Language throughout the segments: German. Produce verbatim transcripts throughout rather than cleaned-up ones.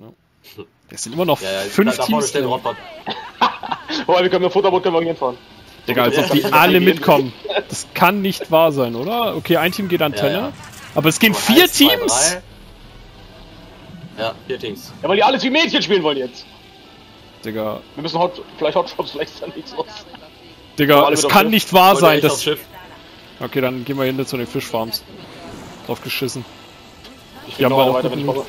Ja. Es sind immer noch ja, ja, fünf Teams. Oh, wir können mit Futterboot können wir hinfahren. Digga, als ob die alle mitkommen. Das kann nicht wahr sein, oder? Okay, ein Team geht Antenne. Ja, ja. Aber es gehen aber vier eins, Teams! Zwei, ja, vier Teams. Ja, weil die alles wie Mädchen spielen wollen jetzt. Digga. Wir müssen Hot, vielleicht Hotshots, vielleicht ist da nichts aus. Digga, es kann Schiff. nicht wahr sein, das Schiff. Okay, dann gehen wir hinter zu den Fischfarms. Drauf geschissen. Ich bin noch weiter, wenn ich mache.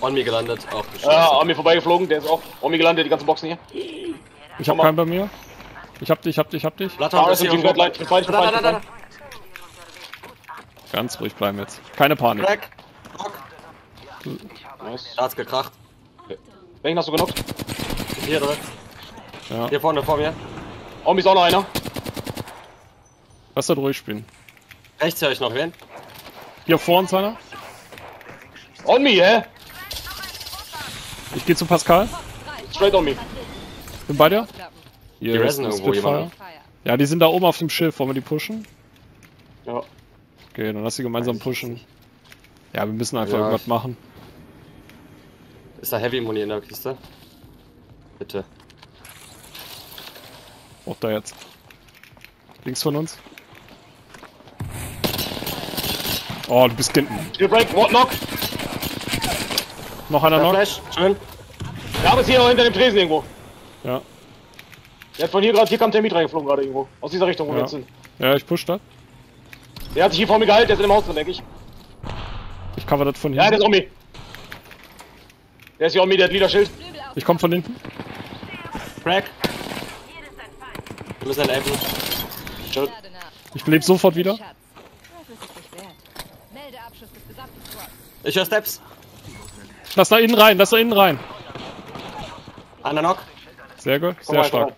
On mir gelandet, auch geschissen. Ja, an mir vorbeigeflogen, der ist auch. On mir gelandet, die ganzen Boxen hier. Ich hab keinen bei mir. Ich hab dich, ich hab dich, ich hab dich. Blatter, das ist ein Gott, ich bin falsch, ich bin falsch. Ganz ruhig bleiben jetzt. Keine Panik. Crack. Nice. Da hat's gekracht. Okay. Welchen hast du genockt? Hier, oder? Ja. Hier vorne, vor mir. Omi ist auch noch einer. Lass das ruhig spielen. Rechts höre ich noch wen? Hier vor uns einer. On me, hä? Ich geh zu Pascal. Straight on me. Bin bei dir? Hier, die resen irgendwo jemanden. Ja, die sind da oben auf dem Schiff. Wollen wir die pushen? Ja. Okay, dann lass sie gemeinsam pushen. Ja, wir müssen einfach ja. irgendwas machen. Ist da Heavy Muni in der Kiste? Bitte. Auch da jetzt. Links von uns. Oh, du bist hinten. Noch einer noch. Schön. Ja, aber ist hier noch hinter dem Tresen irgendwo. Ja. Der hat von hier gerade, hier kam Termit reingeflogen gerade irgendwo. Aus dieser Richtung, wo ja. wir jetzt sind. Ja, ich push da. Der hat sich hier vor mir gehalten, der ist in dem Haus drin, denke ich. Ich cover das von hier. Ja, der ist Omi. Der ist hier Omi, der hat Leaderschild. Ich komm von hinten. Crack. Wir müssen einen Apple. Ich lebe sofort wieder. Ich höre Steps. Lass da innen rein, lass da innen rein. Einer knock. Sehr gut, sehr komm, stark.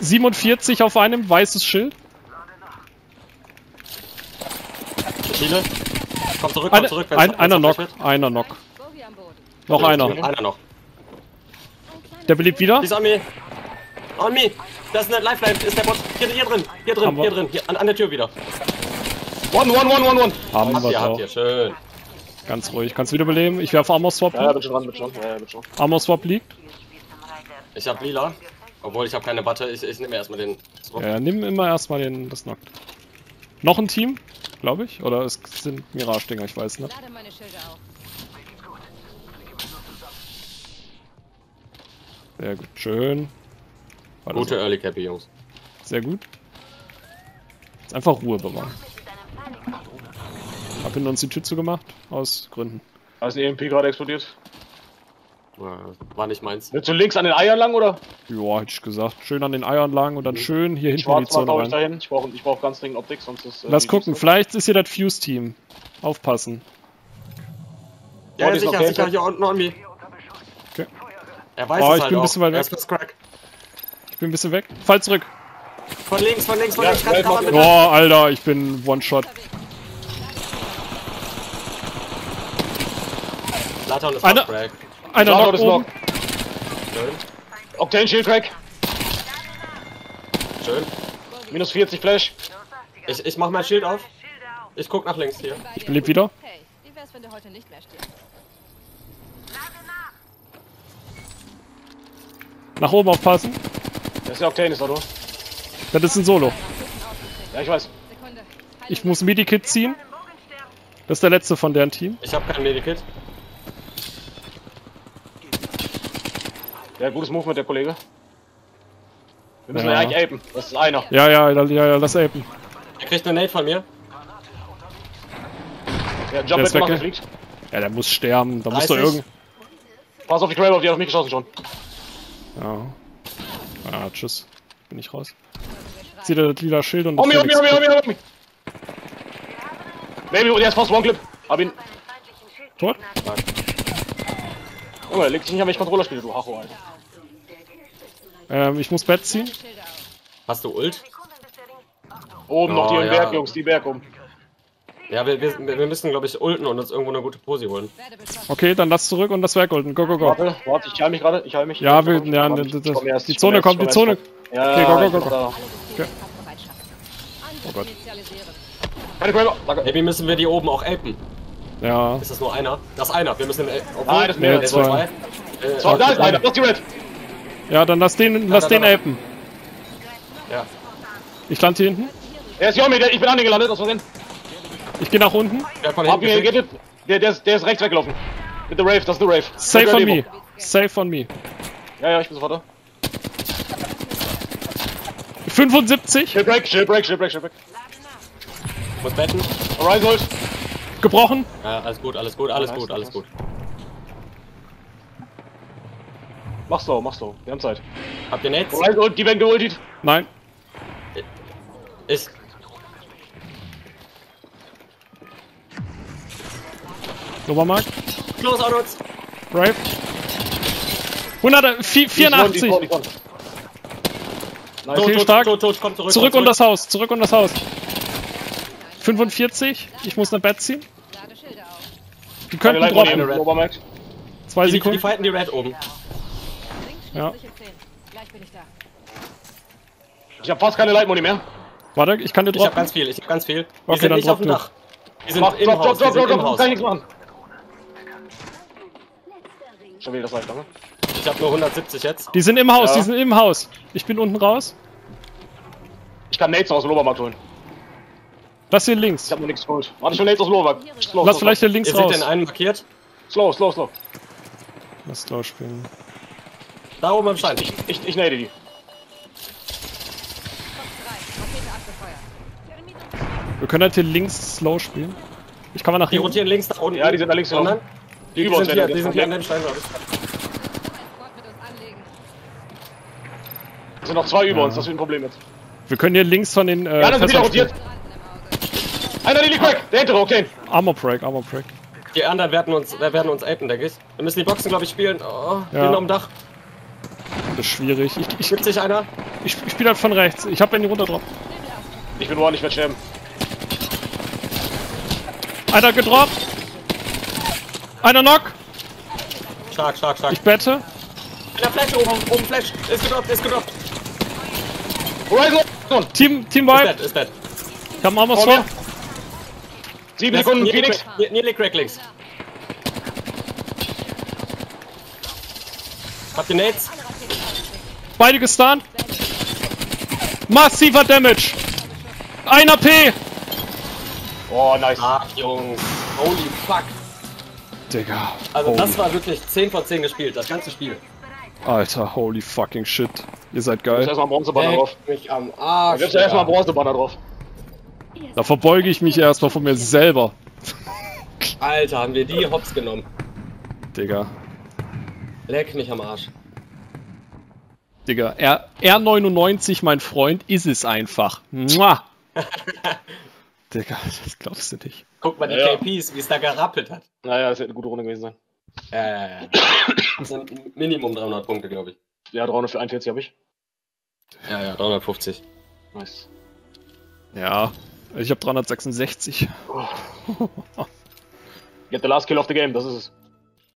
siebenundvierzig auf einem, weißes Schild. Schiene. Komm zurück, komm Eine, zurück. Ein, einer knock, einer knock. Noch einer. Einer noch. Der belebt wieder. Die ist an mir. On me. Das ist eine Lifeline, ist der Bot. Hier, hier drin, hier drin, hier drin, hier an, an der Tür wieder. One, one, one, one, one. Haben wir auch. Hier, schön. Ganz ruhig, kannst du wiederbeleben? Ich werfe Armor Swap. Ja, ja, bitte dran, bitte dran. Ja, ja, bitte dran. Armor Swap liegt. Ich hab lila. Obwohl, ich hab keine Watte, ich, ich nehme erstmal den Swap. Ja, nimm immer erstmal den, das Knockt. Noch ein Team, glaube ich. Oder es sind Mirage-Dinger, ich weiß nicht. Sehr gut, schön. War Gute so. Early Cappy, Jungs. Sehr gut. Jetzt einfach Ruhe bewahren. Hab hinter uns die Tür zugemacht, aus Gründen. Da ist ein E M P gerade explodiert. War nicht meins. Willst du links an den Eiern lang, oder? Joa, hätte ich gesagt. Schön an den Eiern lang und dann mhm. schön hier hinten in die Zone rein. Ich, dahin. ich brauche ich brauch ganz dringend Optik, sonst ist... Äh, Lass gucken, vielleicht ist hier das Fuse-Team. Aufpassen. Ja, oh, ja sicher, sicher, hier unten on me. Okay. Er weiß oh, es ich halt bin auch. Ein bisschen weit weg. Er ist Crack. Ich bin ein bisschen weg. Fall zurück. Von links, von links, von ja, links. Kann kann man Boah, Alter, ich bin One-Shot. Laton ist Einer, Crack. Einer Lock ist Lock. Octane Shield Crack. Schön. Minus vierzig Flash. Ich, ich mach mein Schild auf. Ich guck nach links hier. Ich belebe wieder. Hey, wie wär's, wenn du heute nicht mehr stirbst? Nach oben aufpassen. Das ist ja Octane, ist oder? Das ist ein Solo. Ja, ich weiß. Ich muss Medikit ziehen. Das ist der letzte von deren Team. Ich hab kein Medikit. Ja, gutes Move mit der Kollege. Wir müssen ja, ja eigentlich apen. Das ist einer. Ja, ja, ja, ja, ja lass apen. Er kriegt eine Nade von mir. Ja, Jump der ist weg, fliegt. Ja, der muss sterben. Da muss doch irgend... Pass auf die Crab, die hat auf mich geschossen schon. Ja. Ah, tschüss. Bin ich raus. Zieht er das lila Schild und... Oh, mir, oh, mir, oh, mir, oh, mir. Baby, der ist fast one clip. Hab ihn. Tot? Nein. Junge, leg dich nicht an, wenn ich Controller spiele, du Hacho, Alter. Ähm, ich muss Bett ziehen. Hast du Ult? Oben oh, noch die ja. im Berg, Jungs, die Berg um. Ja, wir, wir, wir müssen, glaube ich, ulten und uns irgendwo eine gute Posi holen. Okay, dann lass zurück und das Werk ulten. Go, go, go. Warte, warte, ich heil mich gerade, ich heil mich. Ja, wir, ja, ja ich, das, erst, die Zone erst, kommt, die erst, Zone. Ja, okay, go, go, go, go. Okay. Oh Gott. Maybe müssen wir die oben auch apen. Ja. Ist das nur einer? Das ist einer. Wir müssen den... Nein, das ist mehr. zwei. zwei. Da ist einer. Lass die Red. Ja, dann lass den, lass den helfen. Ja. Ich lande hier hinten. Er ist hier oben. Ich bin an den gelandet. Aus Versehen. Ich geh nach unten. Der, der, ist, der ist rechts weggelaufen. Mit der Rave, das ist der Rave. Safe on me. Safe on me. Ja, ja, ich bin sofort da. fünfundsiebzig. Shipwreck, Shipwreck, Shipwreck, Shipwreck. Muss betten. Horizon holt. Gebrochen. Ja, alles gut, alles gut, alles nice, gut, alles nice. gut. Mach's low, mach's low. Wir haben Zeit. Habt ihr Nets? Horizon holt, die werden geultet. Nein. Ist... Supermarkt. Los, Autos! Brave. hundertvierundachtzig! Viel stark. Tot, tot, komm zurück, zurück und das Haus, zurück und das Haus. fünfundvierzig, ich muss eine Bett ziehen. Die könnten droppen. Zwei Sekunden. Die fighten die Red oben. Ja. Ich hab fast keine Leitmoni mehr. Warte, ich kann dir droppen. Ich hab ganz viel, ich hab ganz viel. Wir sind nicht auf dem Dach. Wir sind im Haus, wir sind im Haus. Kann ich nichts machen. Schon wieder das Leiter, ne? Ich hab nur hundertsiebzig jetzt. Die sind im Haus, ja. die sind im Haus. Ich bin unten raus. Ich kann Nades aus dem Obermarkt holen. Lass hier links. Ich hab nur nichts geholt. Warte, ich will Nades aus dem Obermarkt. Lass slow, vielleicht hier links Ihr raus. Ihr seht den einen markiert? Slow, slow, slow. Lass slow spielen. Da oben am Stein. Ich, ich, ich, ich nade die. Wir können halt hier links slow spielen. Ich kann mal nach hinten. Die rotieren links nach unten. Ja, die sind da links gelaufen. Die, die, sind hier, die sind hier an dem Stein, glaube ich. Es sind noch zwei über ja. uns, das wird ein Problem jetzt. Wir können hier links von den. Äh, ja, da sind wieder rotiert! Einer, die liegt weg! Der hintere, okay! Armor Break, Armor Break. Die anderen werden uns, werden uns apen, denke ich. Wir müssen die Boxen, glaube ich, spielen. Oh, ja. Wir sind auf dem Dach. Das ist schwierig. Ich, ich, Gibt sich einer? Ich, ich spiele halt von rechts. Ich hab ihn runterdroppt. Ich bin wohl, ich werde sterben. Einer gedroppt! Einer knock! Stark, stark, stark. Ich bette. Einer Flash oben, oben Flash. Ist gedroppt, ist gedroppt. Horizon! Team, Team Vibe. Ist dead, ist dead. Ich hab einen Armor Swap. Sieben Sekunden, Phoenix. Nearly crack links. Habt ihr Nades? Beide gestunt. Massiver Damage. Ein A P. Oh, nice. Ach, Jungs. Holy fuck. Digga. Also holy. Das war wirklich zehn von zehn gespielt, das ganze Spiel. Alter, holy fucking shit. Ihr seid geil. Ich erstmal Bronzebanner drauf. Mich am Arsch. Ich erstmal Bronzebanner drauf. Da verbeuge ich mich erstmal von mir selber. Alter, haben wir die hops genommen. Digga. Leck mich am Arsch. Digga, R R neunundneunzig, mein Freund, ist es einfach. Mua. Digga, das glaubst du nicht. Guck mal, die ja, K Ps, wie es da gerappelt hat. Naja, das wird eine gute Runde gewesen sein. Ja, ja, ja. Das sind Minimum dreihundert Punkte, glaube ich. Ja, dreihundertvierundvierzig habe ich. Ja, ja, dreihundertfünfzig. Nice. Ja, ich habe dreihundertsechsundsechzig. Oh. Get the last kill of the game, das ist es.